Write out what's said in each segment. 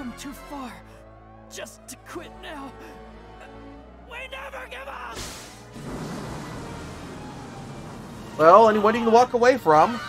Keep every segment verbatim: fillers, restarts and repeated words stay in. come too far just to quit now. We never give up! Well, and what do you walk away from?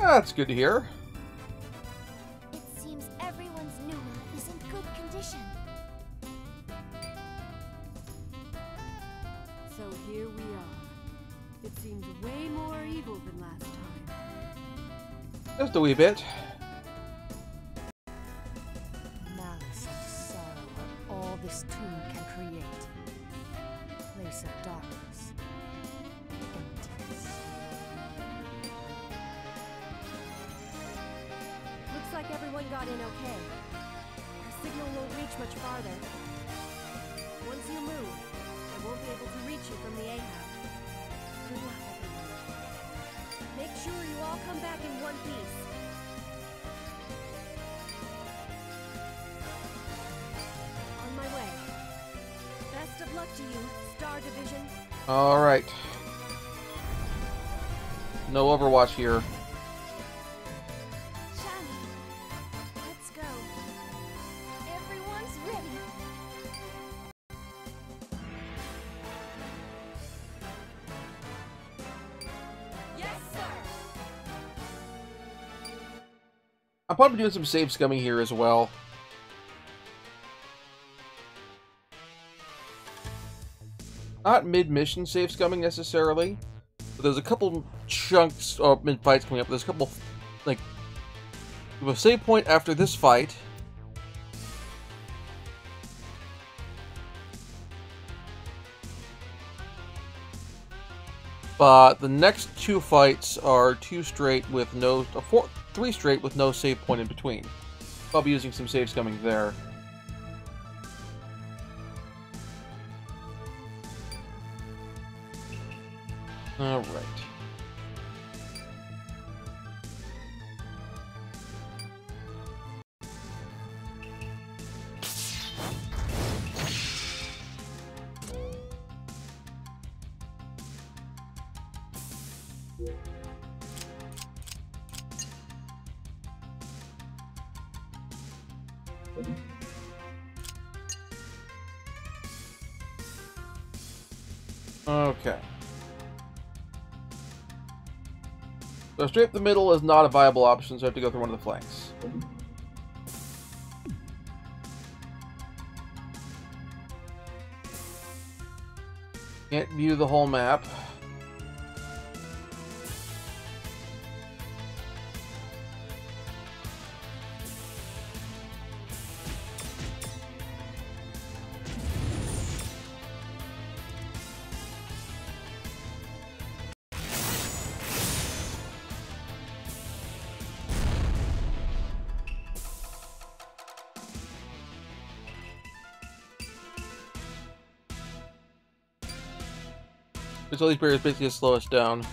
That's good to hear. It seems everyone's new one is in good condition. So here we are. It seems way more evil than last time. Just a wee bit. Malice and sorrow are all this tomb can create. A place of darkness. Like everyone got in okay. Our signal won't reach much farther. Once you move, I won't be able to reach you from the A HAB. Good luck, everyone. Make sure you all come back in one piece. On my way. Best of luck to you, Star Division. All right. No Overwatch here. I'll probably do some save scumming here as well. Not mid-mission save scumming necessarily, but there's a couple chunks or mid-fights coming up. There's a couple, like, you have a save point after this fight. But the next two fights are two straight with no... Uh, four, three straight with no save point in between. I'll be using some save scumming there. Alright. Okay. So straight up the middle is not a viable option, so I have to go through one of the flanks. Can't view the whole map. So these barriers basically just slow us down.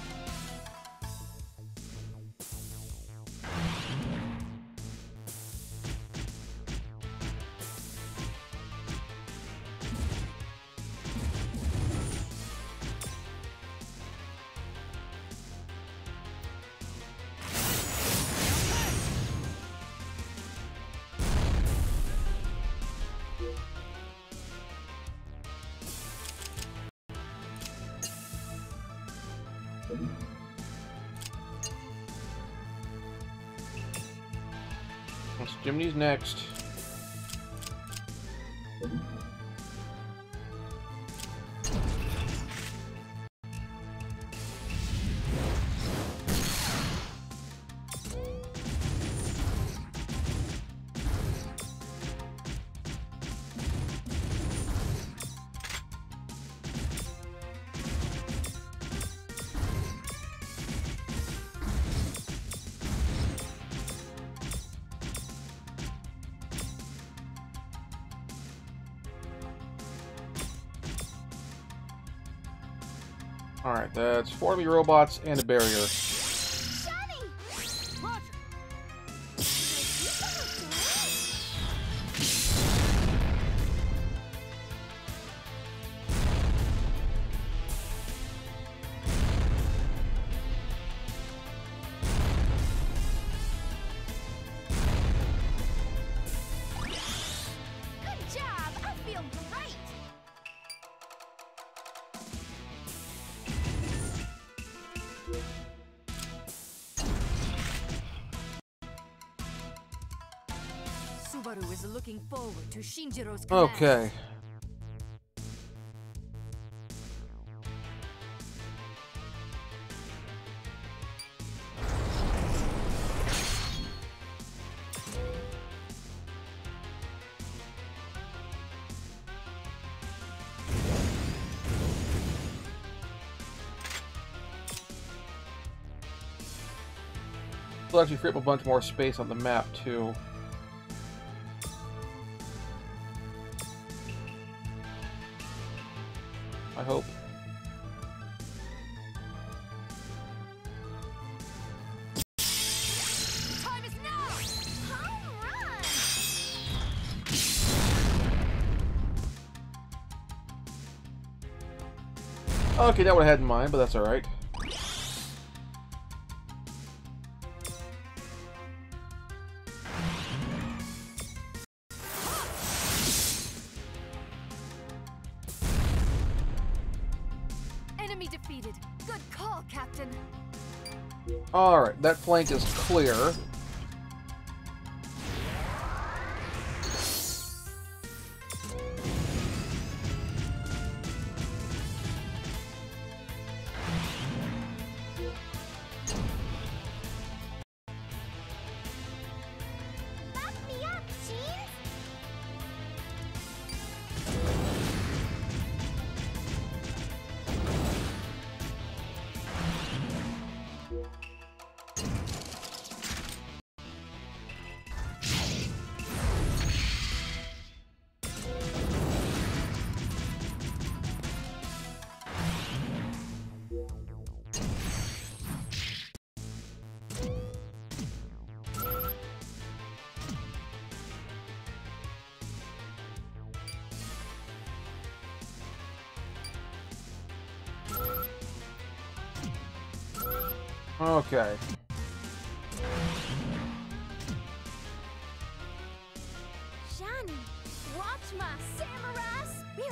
Jiminy's next. Alright, that's four of your robots and a barrier. Subaru is looking forward to Shinjiro's command. Okay. It'll actually free up a bunch more space on the map too. I hope. Time is now. Home run. Okay, that one I had in mind, but that's all right. Alright, that flank is clear. Okay. Johnny, watch my samurai spirit.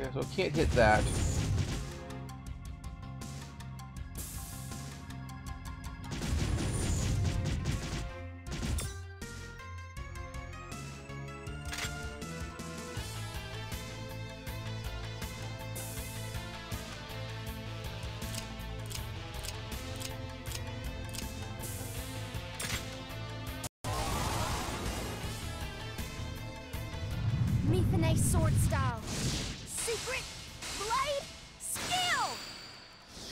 Okay, so can't hit that. Mifune sword style. Secret blade skill!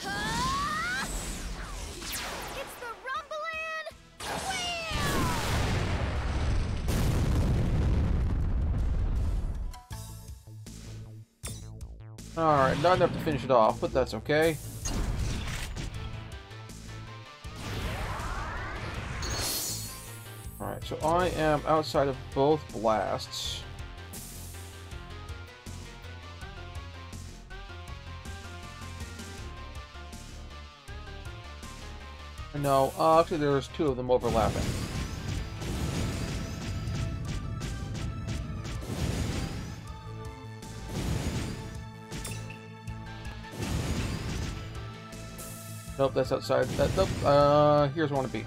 Ha! It's the rumbling wheel! Alright, not enough to finish it off, but that's okay. So I am outside of both blasts. No, uh, actually there's two of them overlapping. Nope, that's outside. That, nope, uh, here's where I want to be.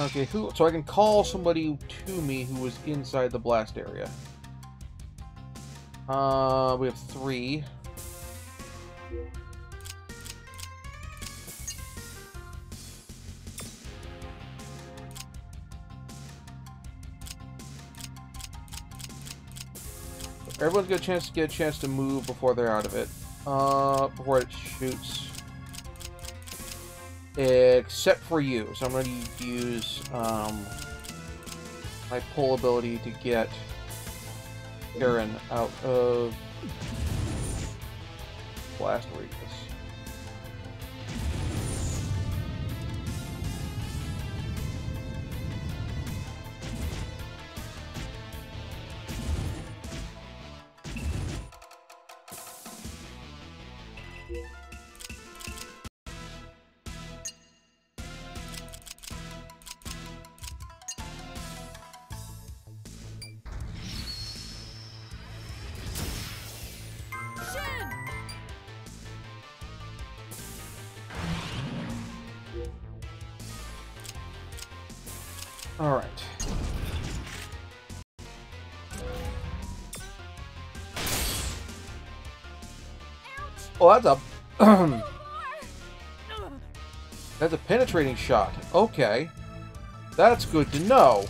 Okay, who? So I can call somebody to me who was inside the blast area. Uh, we have three. Everyone's got a chance to get a chance to move before they're out of it. Uh, before it shoots. Except for you. So I'm going to use um, my pull ability to get Aaron out of blast Reefus. Oh, that's a that's a penetrating shot. Okay, that's good to know.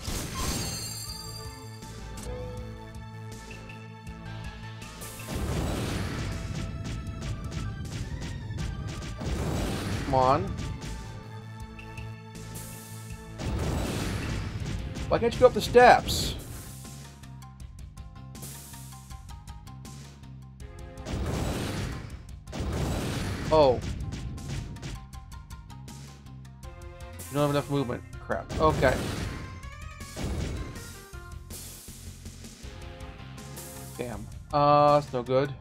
Come on. Why can't you go up the steps? Oh. You don't have enough movement. Crap. Okay. Damn. Uh, that's no good.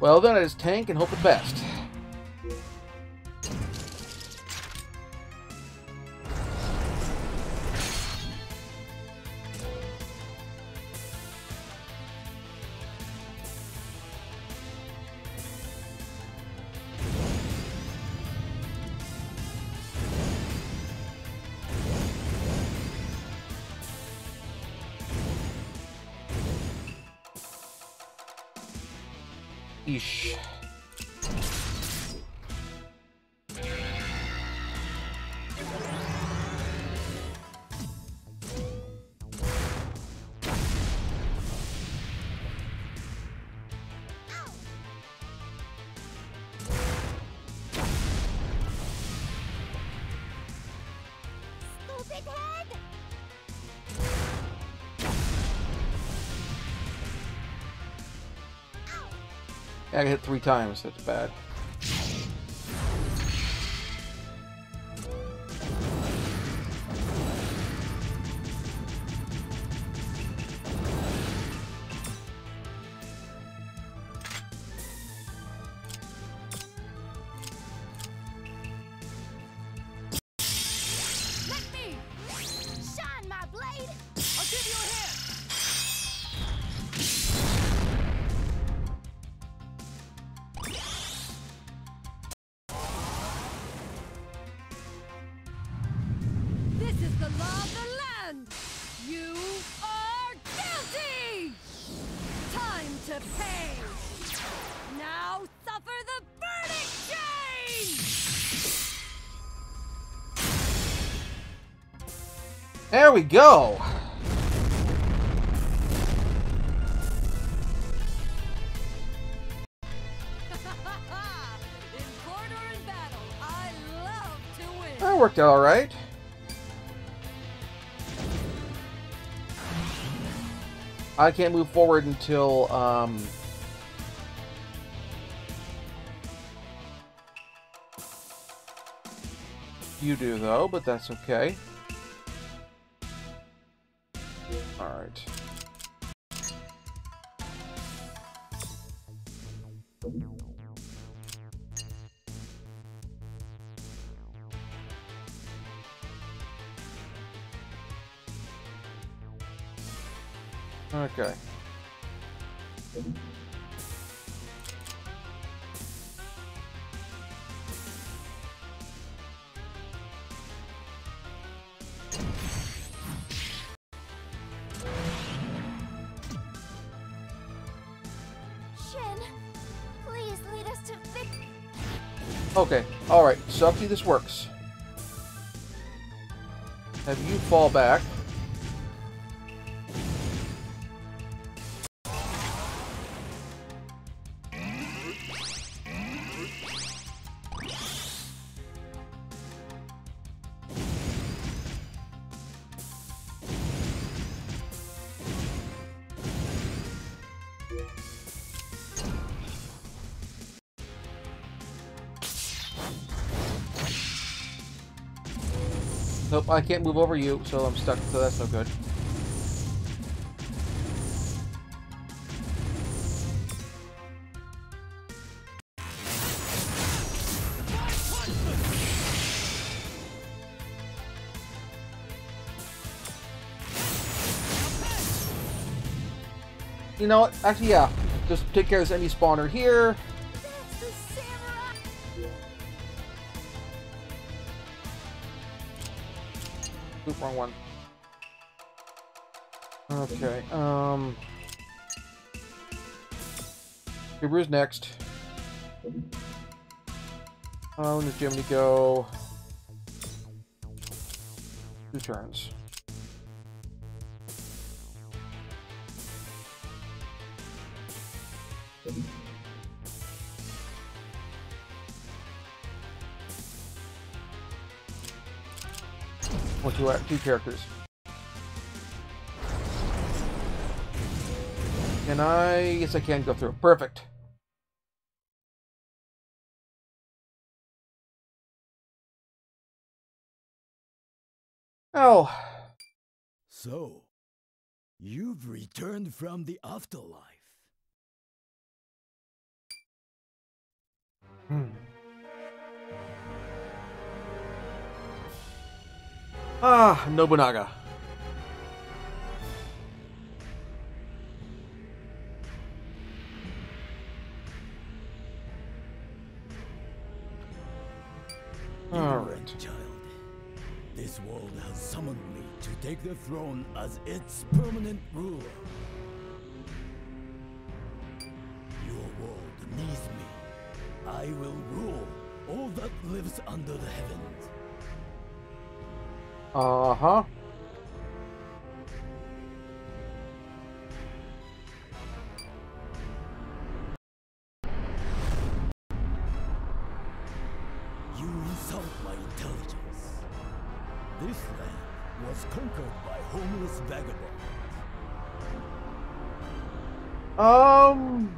Well, then I just tank and hope the best. Eesh. I got hit three times, that's bad. There we go! In court or in battle, I love to win. That worked out alright. I can't move forward until, um... you do, though, but that's okay. Alright. Okay. Shin, please lead us to victory. Okay, alright, so see this works. Have you fall back. Nope, I can't move over you, so I'm stuck, so that's no good. You know what? Actually, yeah. Just take care of any spawner here. Oop, wrong one. Okay, um... Subaru's next. Oh, when does Jimmy go? Two turns. Two, two characters. Can I? Yes, I can go through. Perfect. Oh. So, you've returned from the afterlife. Hmm. Ah, Nobunaga. All right, child. This world has summoned me to take the throne as its permanent ruler. Your world needs me. I will rule all that lives under the heavens. Uh-huh. You insult my intelligence. This land was conquered by homeless vagabonds. Um...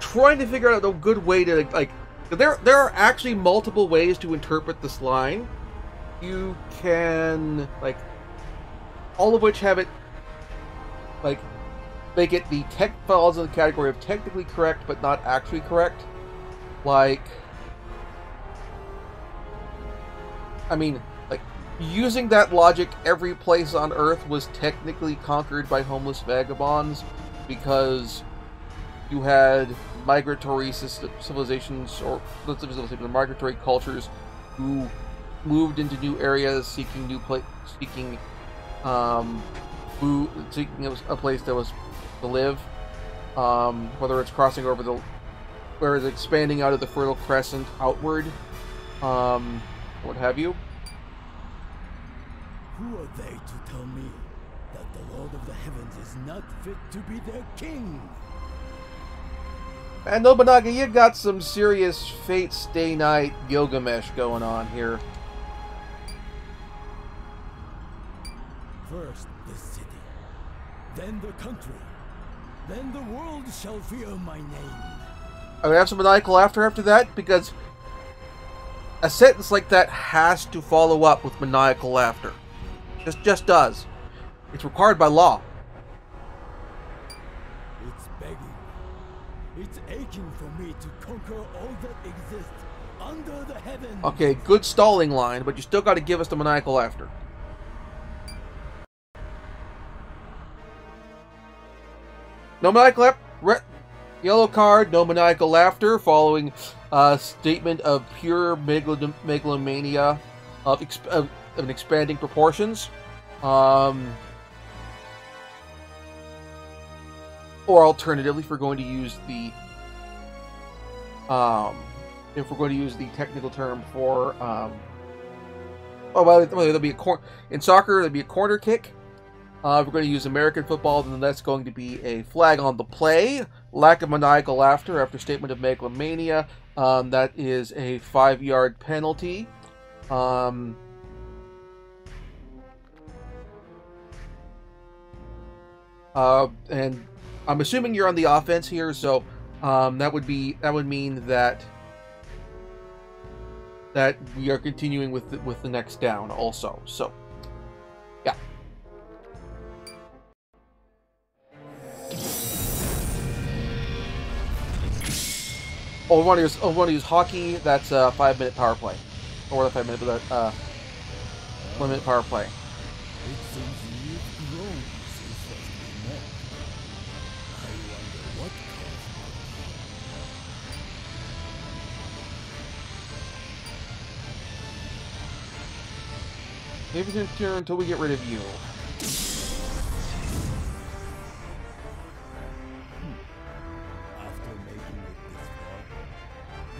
Trying to figure out a good way to like, there there are actually multiple ways to interpret this line. You can like, all of which have it like, make it the tech falls in the category of technically correct but not actually correct. Like, I mean, like using that logic, every place on Earth was technically conquered by homeless vagabonds because you had migratory civilizations, or not civilizations, but migratory cultures who moved into new areas seeking new place, seeking, um, who, seeking a place that was to live. Um, whether it's crossing over the, whether it's expanding out of the Fertile Crescent outward, um, what have you. Who are they to tell me that the Lord of the Heavens is not fit to be their king? And Nobunaga, you got some serious Fate Stay Night Gilgamesh going on here. First the city, then the country, then the world shall fear my name. I'm gonna have some maniacal laughter after that, because a sentence like that has to follow up with maniacal laughter. Just, just does. It's required by law. It's begging. It's aching for me to conquer all that exists under the heavens. Okay, good stalling line, but you still got to give us the maniacal laughter. No maniacal laughter. Red, yellow card. No maniacal laughter. Following a statement of pure megalom megalomania of, exp of, of expanding proportions. Um, or alternatively, if we're going to use the um, if we're going to use the technical term for um, oh well, there'll be a cor in soccer there'll be a corner kick. Uh, if we're going to use American football, then that's going to be a flag on the play. Lack of maniacal laughter after statement of megalomania. Um, that is a five-yard penalty. Um, Uh, and I'm assuming you're on the offense here, so um, that would be that would mean that that we are continuing with the, with the next down also. So, yeah. Oh, we want to use, oh, we want to use hockey. That's a five-minute power play, or the five-minute uh, one-minute power play. Maybe it's here until we get rid of you. Hmm. After making it this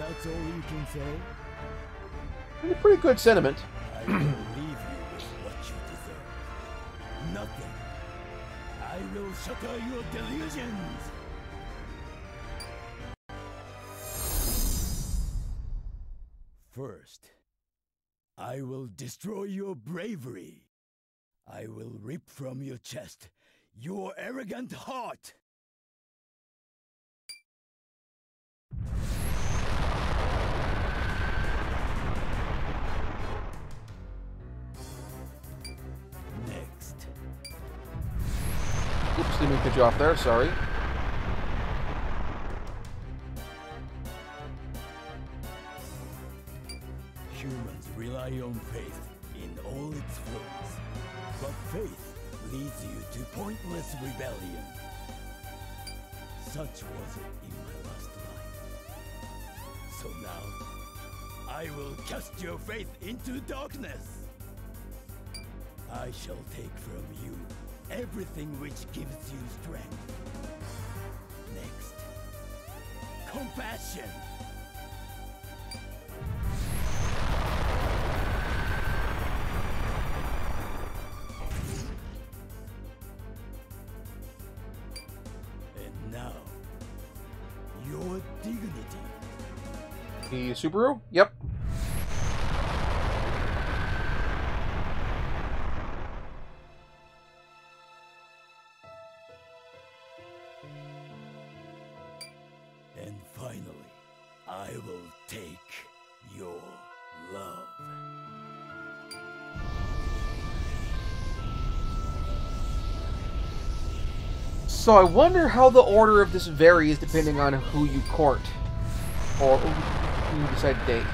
far, that's all you can say. A pretty good sentiment. I will leave you with what you deserve. Nothing. I will shatter your delusions. First, I will destroy your bravery. I will rip from your chest your arrogant heart. Next. Oops, didn't mean to cut you off there, sorry. Rely on faith in all its forms, but faith leads you to pointless rebellion. Such was it in my last life. So now, I will cast your faith into darkness. I shall take from you everything which gives you strength. Next, compassion. The Subaru? Yep. And finally, I will take your love. So I wonder how the order of this varies depending on who you court. Or... you decide to date.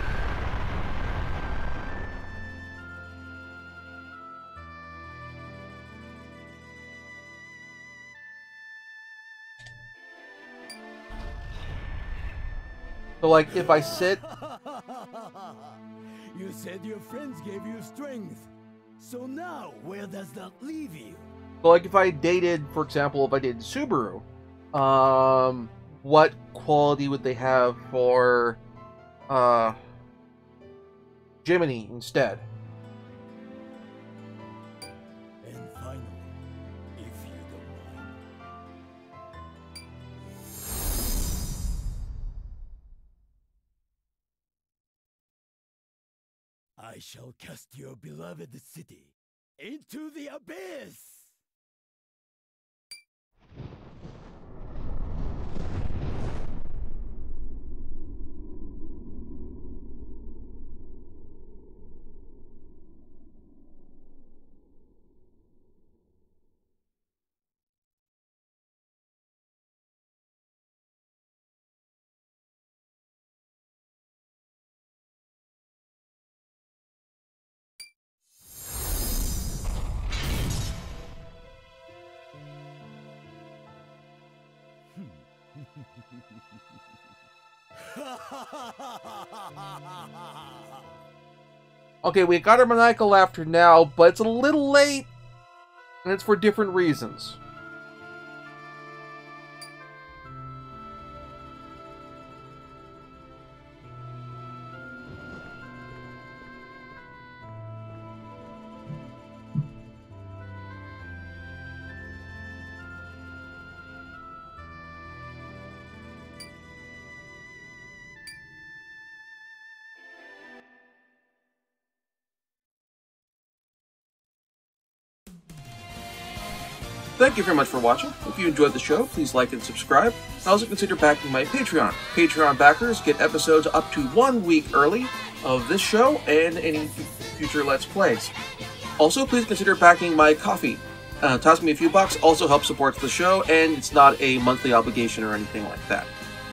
So, like, if I sit... You said your friends gave you strength. So now, where does that leave you? So, like, if I dated, for example, if I dated Subaru, um, what quality would they have for... Uh, Jiminy instead. And finally, if you don't mind. I shall cast your beloved city Into the abyss! Okay, we got our maniacal laughter now, but it's a little late, and it's for different reasons. Thank you very much for watching. If you enjoyed the show, please like and subscribe. And also consider backing my Patreon. Patreon backers get episodes up to one week early of this show and any future Let's Plays. Also, please consider backing my coffee. Uh, toss me a few bucks also helps support the show, and it's not a monthly obligation or anything like that.